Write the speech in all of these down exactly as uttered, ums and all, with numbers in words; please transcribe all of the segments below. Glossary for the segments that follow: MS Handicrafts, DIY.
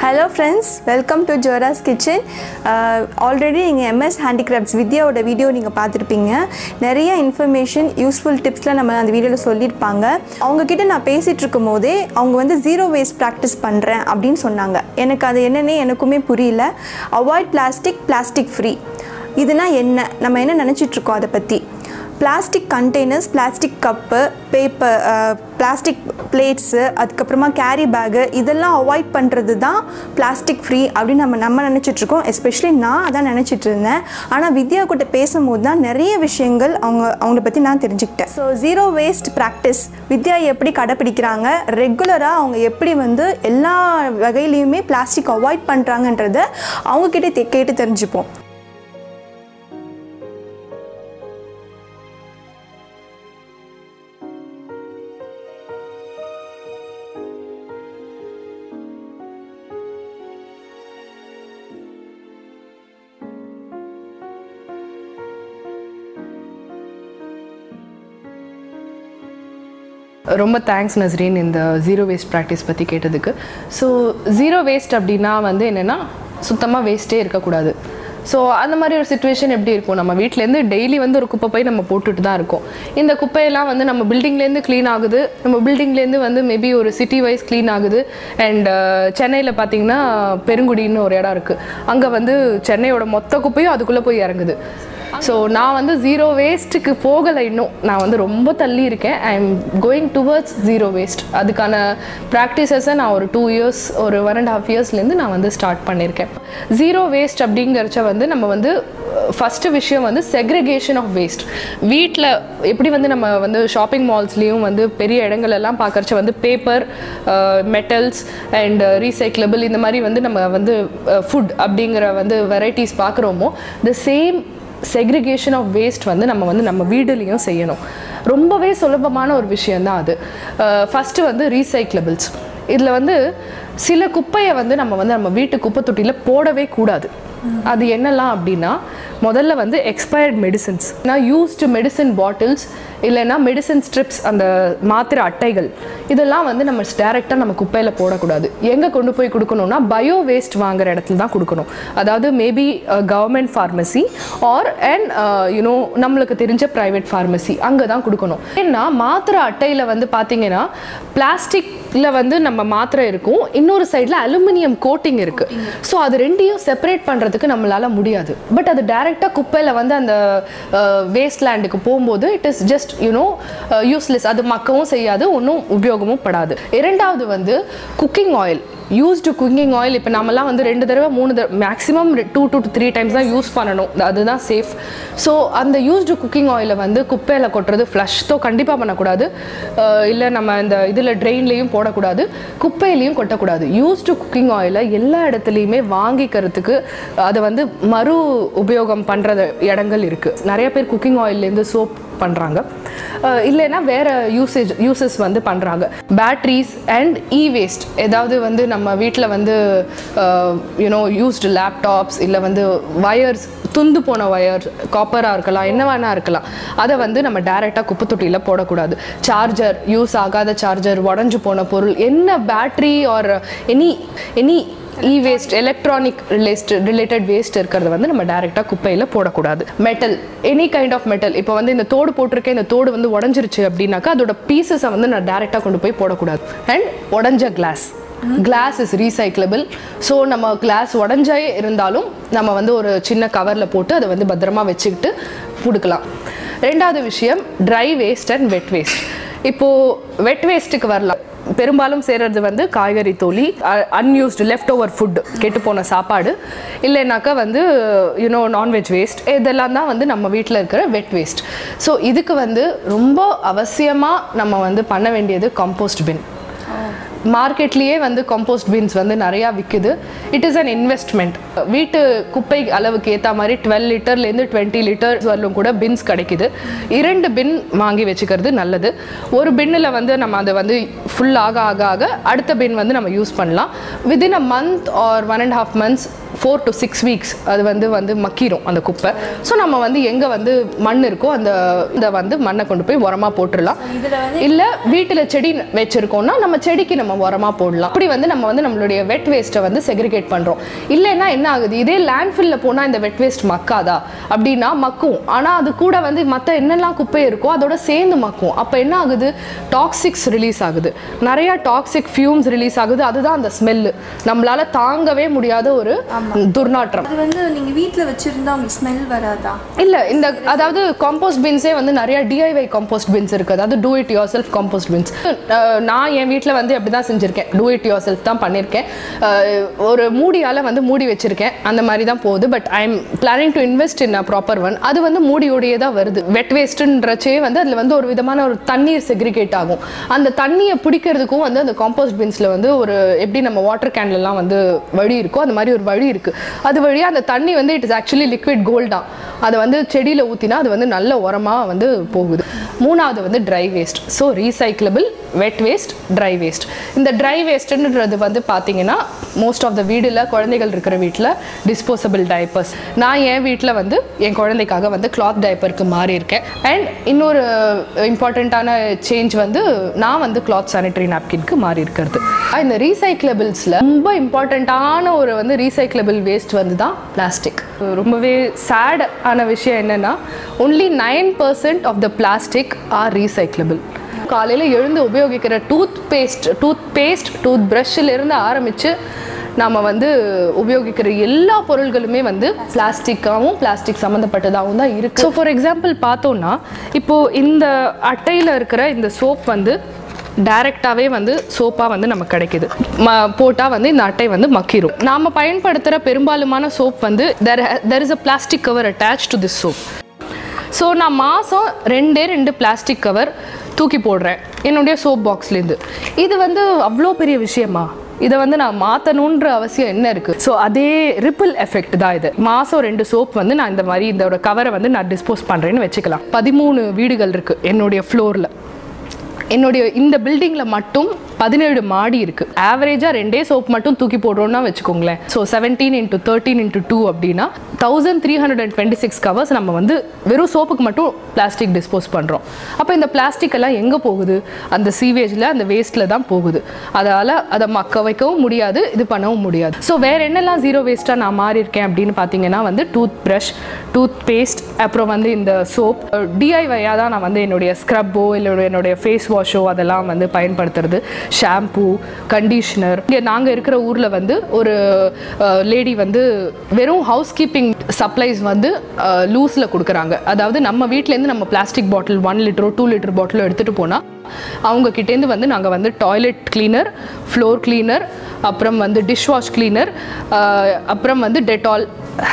Hello friends, welcome to Jora's Kitchen. Uh, already ninge M S Handicrafts Vidya oda video ninge paathirupinga. Nariya information, useful tips la nama and video la sollirpaanga. Avanga kitta na pesitrukumbode avanga vende zero waste practice pandren appdin sonnanga. Enakku adu enna ne enakume puriyala. Avoid plastic, plastic free. Iduna enna nama enna nenachitrukom adha patti. Plastic containers, plastic cup, paper, uh, plastic plates, adukapperma carry bag idella avoid pandrathu dhaan plastic free appdi nama nama nenachitrukom. Especially na adha nenachitrunden, ana Vidya kitta pesumbodhu dhaan nariya vishayangal avanga avanga patti na therinjikitta. So zero waste practice Vidya eppadi kadapidikkranga, regular ah avanga eppadi vandu ella vagaiyiliyume plastic avoid pandranga endradha avanga kitta kettu therinjipom. ரொம்ப thanks Nasreen இந்த zero waste practice பற்றி கேட்டதுக்கு. So zero waste அப்படின்னா வந்து என்னென்னா சுத்தமாக வேஸ்ட்டே இருக்கக்கூடாது. So அந்த மாதிரி ஒரு சுச்சுவேஷன் எப்படி இருக்கும், நம்ம வீட்டிலேருந்து டெய்லி வந்து ஒரு குப்பை போய் நம்ம போட்டுட்டு தான் இருக்கோம். இந்த குப்பையெல்லாம் வந்து நம்ம பில்டிங்லேருந்து க்ளீன் ஆகுது, நம்ம பில்டிங்லேருந்து வந்து மேபி ஒரு சிட்டி வைஸ் க்ளீன் ஆகுது. அண்ட் சென்னையில் பார்த்திங்கன்னா பெருங்குடின்னு ஒரு இடம் இருக்குது, அங்கே வந்து சென்னையோட மொத்த குப்பையும் அதுக்குள்ளே போய் இறங்குது. ஸோ நான் வந்து ஜீரோ வேஸ்ட்டுக்கு போகலை, இன்னும் நான் வந்து ரொம்ப தள்ளி இருக்கேன். I am going towards zero waste. அதுக்கான ப்ராக்டிசஸை நான் ஒரு டூ இயர்ஸ் ஒரு ஒன் அண்ட் ஹாஃப் இயர்ஸ்லேருந்து நான் வந்து ஸ்டார்ட் பண்ணியிருக்கேன். ஜீரோ வேஸ்ட் அப்படிங்கிறச்ச வந்து நம்ம வந்து ஃபஸ்ட்டு விஷயம் வந்து செக்ரிகேஷன் ஆஃப் வேஸ்ட். வீட்டில் எப்படி வந்து நம்ம வந்து ஷாப்பிங் மால்ஸ்லேயும் வந்து பெரிய இடங்களெல்லாம் பார்க்குறச்ச வந்து பேப்பர், மெட்டல்ஸ் அண்ட் ரீசைக்கிளபிள் இந்த மாதிரி வந்து நம்ம வந்து ஃபுட் அப்படிங்கிற வந்து வெரைட்டிஸ் பார்க்குறோமோ, the same segregation of waste வந்து நம்ம வந்து நம்ம வீடுலேயும் செய்யணும். ரொம்பவே சுலபமான ஒரு விஷயந்தான் அது. ஃபஸ்ட்டு வந்து ரீசைக்கிளபிள்ஸ், இதில் வந்து சில குப்பையை வந்து நம்ம வந்து நம்ம வீட்டு குப்பை தொட்டியில் போடவே கூடாது. அது என்னெல்லாம் அப்படின்னா, முதல்ல வந்து எக்ஸ்பயர்ட் மெடிசன்ஸ், நான் யூஸ்டு மெடிசன் பாட்டில்ஸ், இல்லைன்னா மெடிசன் ஸ்ட்ரிப்ஸ், அந்த மாத்திரை அட்டைகள், இதெல்லாம் வந்து நம்ம டேரெக்டாக நம்ம குப்பையில் போடக்கூடாது. எங்கே கொண்டு போய் கொடுக்கணும்னா பயோ வேஸ்ட் வாங்குகிற இடத்துல தான் கொடுக்கணும். அதாவது maybe government pharmacy or and you know நம்மளுக்கு தெரிஞ்ச ப்ரைவேட் ஃபார்மசி, அங்கே தான் கொடுக்கணும். ஏன்னா மாத்திரை அட்டையில் வந்து பார்த்திங்கன்னா பிளாஸ்டிக்கில் வந்து நம்ம மாத்திரை இருக்கும், இன்னொரு சைடில் அலுமினியம் கோட்டிங் இருக்குது. ஸோ அது ரெண்டையும் செப்பரேட் பண்ணுறதுக்கு நம்மளால் முடியாது. பட் அது டேரெக்டாக குப்பையில் வந்து அந்த வேஸ்ட் லேண்டுக்கு போகும்போது it is just you know useless, அது மக்கவும் செய்யாது, ஒன்றும் உபயோகமும் படாது. இரண்டாவது வந்து cooking oil, used cooking oil. இப்போ நம்மலாம் வந்து ரெண்டு தடவை மூணு தடவை maximum two two three times தான் யூஸ் பண்ணணும், அதுதான் சேஃப். ஸோ அந்த யூஸ்டு குக்கிங் ஆயிலை வந்து குப்பையில் கொட்டுறது ஃப்ளஷ் தோ கண்டிப்பாக பண்ணக்கூடாது, இல்லை நம்ம இந்த இதில் ட்ரெயின்லேயும் போடக்கூடாது, குப்பையிலையும் கொட்டக்கூடாது. யூஸ்டு குக்கிங் ஆயிலை எல்லா இடத்துலையுமே வாங்கிக்கிறதுக்கு அதை வந்து மறு உபயோகம் பண்ணுற இடங்கள் இருக்குது. நிறைய பேர் குக்கிங் ஆயிலேருந்து சோப் பண்ணுறாங்க, இல்லைன்னா வேறு யூசேஜ் யூசஸ் வந்து பண்ணுறாங்க. பேட்ரிஸ் அண்ட் இ வேஸ்ட், ஏதாவது வந்து நம்ம வீட்டில் வந்து யூனோ யூஸ்டு லேப்டாப்ஸ், இல்லை வந்து வயர்ஸ், துண்டு போன ஒயர், காப்பராக இருக்கலாம், என்ன வேணா இருக்கலாம், அதை வந்து நம்ம டேரெக்டாக குப்பை தொட்டியில் போடக்கூடாது. சார்ஜர், யூஸ் ஆகாத சார்ஜர், உடஞ்சி போன பொருள், என்ன battery or any any e-waste, electronic related waste இருக்கிறது வந்து நம்ம டேரெக்டாக குப்பையில் போடக்கூடாது. Metal, any kind of metal, இப்போ வந்து இந்த தோடு போட்டிருக்கேன், இந்த தோடு வந்து உடஞ்சிருச்சு அப்படின்னாக்கா அதோட பீசஸை வந்து நான் டேரெக்டாக கொண்டு போய் போடக்கூடாது. அண்ட் உடஞ்ச glass, glass is recyclable. So நம்ம கிளாஸ் உடஞ்சே இருந்தாலும் நம்ம வந்து ஒரு சின்ன கவரில் போட்டு அதை வந்து பத்திரமா வச்சுக்கிட்டு கொடுக்கலாம். ரெண்டாவது விஷயம் dry waste and wet waste. இப்போது வெட் வேஸ்ட்டுக்கு வரலாம். பெரும்பாலும் சேர்றது வந்து காய்கறி தோலி, அன்யூஸ்டு லெஃப்ட் ஓவர் ஃபுட்டு, கெட்டுப்போன சாப்பாடு, இல்லைனாக்கா வந்து யூனோ நான்வெஜ் வேஸ்ட், இதெல்லாம் தான் வந்து நம்ம வீட்டில் இருக்கிற வெட் வேஸ்ட். ஸோ இதுக்கு வந்து ரொம்ப அவசியமாக நம்ம வந்து பண்ண வேண்டியது கம்போஸ்ட் பின். மார்க்கெட்லேயே வந்து கம்போஸ்ட் பீன்ஸ் வந்து நிறையா விற்குது. It is an investment. வீட்டு குப்பை அளவுக்கு ஏற்ற மாதிரி டுவெல் லிட்டர்லேருந்து டுவெண்ட்டி லிட்டர் வரலும் கூட பின்ஸ் கிடைக்குது. இரண்டு பின் வாங்கி வச்சுக்கிறது நல்லது. ஒரு பின்னில் வந்து நம்ம அதை வந்து ஃபுல் ஆக ஆக ஆக அடுத்த பின் வந்து நம்ம யூஸ் பண்ணலாம். Within a month or one and half months four to six weeks அது வந்து வந்து மக்கிரும் அந்த குப்பை சோ நம்ம வந்து எங்க வந்து மண் இருக்கோ அந்த இத வந்து மண்ணை கொண்டு போய் உரமா போட்டுறலாம் இல்ல வீட்ல செடி வெச்சிருக்கோம்னா நம்ம செடிக்கு நம்ம உரமா போடலாம் அப்படி வந்து நம்ம வந்து நம்மளுடைய வெட் வேஸ்ட்டை வந்து செக்ரிகேட் பண்றோம் இல்லனா என்ன ஆகுது இதே லேண்ட்ஃபில்ல போனா இந்த வெட் வேஸ்ட் மக்காதா அப்படினா மக்கும் ஆனா அது கூட வந்து மத்த என்னெல்லாம் குப்பை இருக்கோ அதோட சேர்ந்து மக்கும் அப்ப என்ன ஆகுது டாக்ஸிக்ஸ் ரிலீஸ் ஆகுது நிறைய டாக்ஸிக் ஃபியூம்ஸ் ரிலீஸ் ஆகுது அதுதான் அந்த ஸ்மெல் நம்மளால தாங்கவே முடியாத ஒரு துர்நாற்றம் அது வந்து நீங்க வீட்ல வச்சிருந்தா ஸ்மெல் வராதா இல்ல இந்த அதாவது காம்போஸ்ட் பின்ஸே வந்து நிறைய D I Y compost bins இருக்கு அதாவது do it yourself compost bins நான் என் வீட்ல வந்து அப்படி தான் செஞ்சிருக்கேன் do it yourself தான் பண்ணிருக்கேன் ஒரு மூடியால வந்து மூடி வச்சிருக்கேன் அந்த மாதிரி தான் போகுது but I am planning to invest in a proper one அது வந்து மூடியோடயே தான் வருது wet wasteன்றச்சே வந்து அதுல வந்து ஒரு விதமான ஒரு தண்ணீர் செக்ரிகேட் ஆகும் அந்த தண்ணியை பிடிக்கிறதுக்கு வந்து அந்த காம்போஸ்ட் பின்ஸ்ல வந்து ஒரு எப்படி நம்ம வாட்டர் கேன்ல எல்லாம் வந்து வழி இருக்கு அந்த மாதிரி ஒரு வழி இருக்கு அது வழியா அந்த தண்ணி வந்து it is actually liquid gold தான் அது வந்து செடியில ஊத்தினா அது வந்து நல்ல உரமா வந்து போகுது மூணாவது வந்து dry waste so recyclable wet waste dry waste இந்த dry waste ன்றது வந்து பாத்தீங்கன்னா most of the வீடுல குழந்தைகள் இருக்கிற வீட்ல disposable diapers நான் ஏன் வீட்ல வந்து என் குழந்தைக்காக வந்து cloth diaperக்கு மாறி இருக்கேன் and இன்னொரு இம்பார்ட்டன்ட்டான change வந்து நான் வந்து cloth sanitary napkinக்கு மாறி இருக்குது இந்த recyclablesல ரொம்ப இம்பார்ட்டன்ட்டான ஒரு வந்து recyclable waste வந்து தான் plastic ரொம்பவே sad ஆன விஷயம் என்னன்னா only nine percent of the plastic are recyclable காலையில எழுந்து உபயோகிக்கிற toothpaste toothpaste tooth பிரஷ்ல இருந்து ஆரம்பிச்சு நாம வந்து உபயோகிக்கிற எல்லா பொருட்களுமே வந்து பிளாஸ்டிக்காவும் பிளாஸ்டிக் சம்பந்தப்பட்டதாவும் தான் இருக்கு சோ ஃபார் எக்ஸாம்பிள் பார்த்தோம்னா இப்போ இந்த அட்டையில இருக்கிற இந்த சோப் வந்து டைரக்டாவே வந்து சோப்பா வந்து நமக்கு கிடைக்குது போட்டா வந்து இந்த அட்டை வந்து மக்கிரும் நாம பயன்படுத்துற பெரும்பாலுமான சோப் வந்து there is a plastic cover attached to this soap so நான் மாசம் ரெண்டே ரெண்டு பிளாஸ்டிக் கவர் தூக்கி போடுறேன் என்னுடைய சோப் பாக்ஸ்லேருந்து இது வந்து அவ்வளோ பெரிய விஷயமா இதை வந்து நான் மாற்றணுன்ற அவசியம் என்ன இருக்குது ஸோ அதே ரிப்பிள் எஃபெக்ட் தான் இது மாதம் ரெண்டு சோப் வந்து நான் இந்த மாதிரி இதோட கவரை வந்து நான் டிஸ்போஸ் பண்ணுறேன்னு வச்சுக்கலாம் பதிமூணு வீடுகள் இருக்குது என்னுடைய ஃப்ளோரில் என்னுடைய இந்த பில்டிங்கில் மட்டும் பதினேழு மாடி இருக்குது ஆவரேஜாக ரெண்டே சோப் மட்டும் தூக்கி போடுறோன்னா வச்சுக்கோங்களேன் so seventeen into thirteen into two அப்படின்னா thousand three hundred and twenty six covers நம்ம வந்து வெறும் சோப்புக்கு மட்டும் பிளாஸ்டிக் டிஸ்போஸ் பண்ணுறோம் அப்போ இந்த பிளாஸ்டிக் எல்லாம் எங்கே போகுது அந்த சீவேஜில் அந்த வேஸ்ட்டில் தான் போகுது அதால் அதை மக்க வைக்கவும் முடியாது இது பண்ணவும் முடியாது ஸோ வேறு என்னெல்லாம் ஜீரோ வேஸ்ட்டாக நான் மாறி இருக்கேன் அப்படின்னு பார்த்தீங்கன்னா வந்து டூத் ப்ரஷ் டூத் பேஸ்ட் அப்புறம் வந்து இந்த சோப் டிஐவையாக தான் நான் வந்து என்னுடைய ஸ்க்ரப்போ இல்லை என்னுடைய ஃபேஸ் வாஷோ அதெல்லாம் வந்து பயன்படுத்துறது ஷாம்பூ கண்டிஷனர் இங்கே நாங்கள் இருக்கிற ஊரில் வந்து ஒரு லேடி வந்து வெறும் ஹவுஸ் கீப்பிங் சப்ளைஸ் வந்து லூஸில் கொடுக்குறாங்க அதாவது நம்ம வீட்டிலேருந்து நம்ம பிளாஸ்டிக் பாட்டில் ஒன் லிட்டரோ டூ லிட்டர் பாட்டிலோ எடுத்துகிட்டு போனால் அவங்க கிட்டேருந்து வந்து நாங்கள் வந்து டாய்லெட் கிளீனர் ஃப்ளோர் கிளீனர் அப்புறம் வந்து டிஷ்வாஷ் கிளீனர் அப்புறம் வந்து டெட்டால்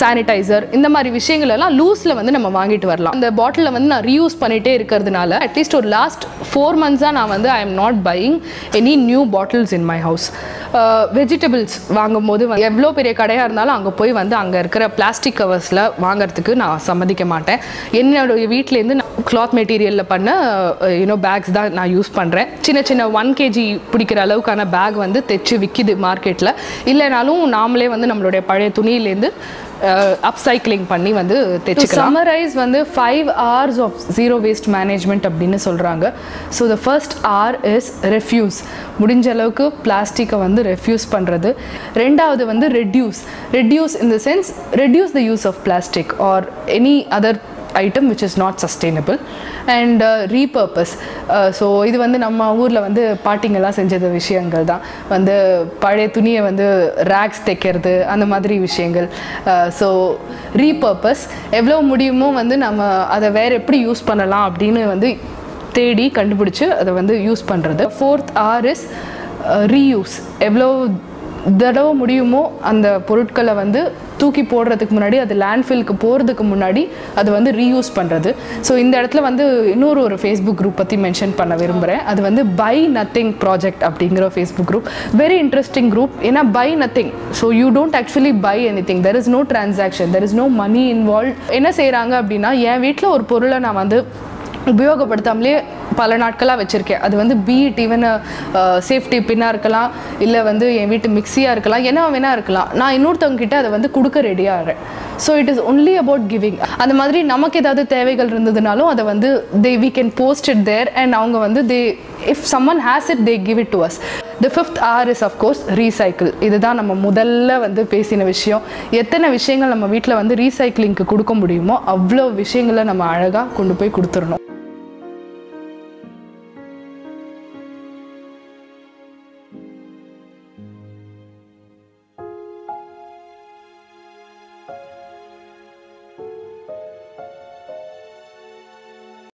சானிடைசர் இந்த மாதிரி விஷயங்கள் எல்லாம் லூஸில் வந்து நம்ம வாங்கிட்டு வரலாம் அந்த பாட்டிலில் வந்து நான் ரீயூஸ் பண்ணிகிட்டே இருக்கிறதுனால அட்லீஸ்ட் ஒரு லாஸ்ட் ஃபோர் மந்த்ஸாக நான் வந்து I am not buying any new bottles in my house vegetables வாங்கும்போது எவ்வளோ பெரிய கடையாக இருந்தாலும் அங்கே போய் வந்து அங்கே இருக்கிற பிளாஸ்டிக் கவர்ஸில் வாங்கிறதுக்கு நான் சம்மதிக்க மாட்டேன் என்னோடய வீட்டிலேருந்து நான் கிளாத் மெட்டீரியலில் பண்ண யூனோ பேக்ஸ் தான் நான் யூஸ் பண்ணுறேன் சின்ன சின்ன ஒன் கேஜி பிடிக்கிற அளவுக்கான பேக் வந்து தைச்சு விற்கிது மார்க்கெட்டில் இல்லைனாலும் நாமளே வந்து நம்மளுடைய பழைய துணியிலேருந்து அப்சைக்கிளிங் பண்ணி வந்து தைச்சுக்கலாம் சம்மரைஸ் வந்து five hours of zero waste management அப்படின்னு சொல்கிறாங்க so the first hour is refuse முடிஞ்ச அளவுக்கு பிளாஸ்டிக்கை வந்து ரெஃப்யூஸ் பண்ணுறது ரெண்டாவது வந்து reduce reduce in the sense reduce the use of plastic or any other item which is not sustainable and repurpose so இது வந்து நம்ம ஊரில் வந்து பாட்டிங்கெல்லாம் செஞ்சது விஷயங்கள் தான் வந்து பழைய துணியை வந்து ரேக்ஸ் தைக்கிறது அந்த மாதிரி விஷயங்கள் ஸோ ரீபர்பஸ் எவ்வளோ முடியுமோ வந்து நம்ம அதை வேறு எப்படி யூஸ் பண்ணலாம் அப்படின்னு வந்து தேடி கண்டுபிடிச்சி அதை வந்து யூஸ் பண்ணுறது ஃபோர்த் ஆர் இஸ் ரீயூஸ் எவ்வளோ தடவை முடியுமோ அந்த பொருட்களை வந்து தூக்கி போடுறதுக்கு முன்னாடி அது லேண்ட்ஃபில்க்கு போகிறதுக்கு முன்னாடி அது வந்து ரீயூஸ் பண்ணுறது ஸோ இந்த இடத்துல வந்து இன்னொரு ஒரு ஃபேஸ்புக் குரூப் பற்றி மென்ஷன் பண்ண விரும்புகிறேன் அது வந்து பை நத்திங் ப்ராஜெக்ட் அப்படிங்கிற Facebook group very interesting group ஏன்னா buy nothing so you don't actually buy anything there is no transaction there is no money involve என்ன செய்கிறாங்க அப்படின்னா என் வீட்டில் ஒரு பொருளை நான் வந்து உபயோகப்படுத்தாமலே பல நாட்களா வச்சிருக்கேன் அது வந்து பீட் ஈவன் சேஃப்டி பின்னா இருக்கலாம் இல்ல வந்து என் வீட்டு மிக்ஸியா இருக்கலாம் என்ன வேணா இருக்கலாம் நான் இன்னொருத்தங்க கிட்ட அத வந்து கொடுக்க ரெடியா இருக்கேன் so it is only about giving அந்த மாதிரி நமக்கு ஏதாவது தேவைகள் இருந்ததனாலும் அத வந்து they we can post it there and அவங்க வந்து they if someone has it they give it to us the fifth R is of course recycle இதுதான் நம்ம முதல்ல வந்து பேசின விஷயம் எத்தனை விஷயங்கள் நம்ம வீட்ல வந்து ரீசைக்ளிங்க்கு கொடுக்க முடியுமோ அவ்ளோ விஷயங்களை நம்ம அழகா கொண்டு போய் கொடுத்துறணும்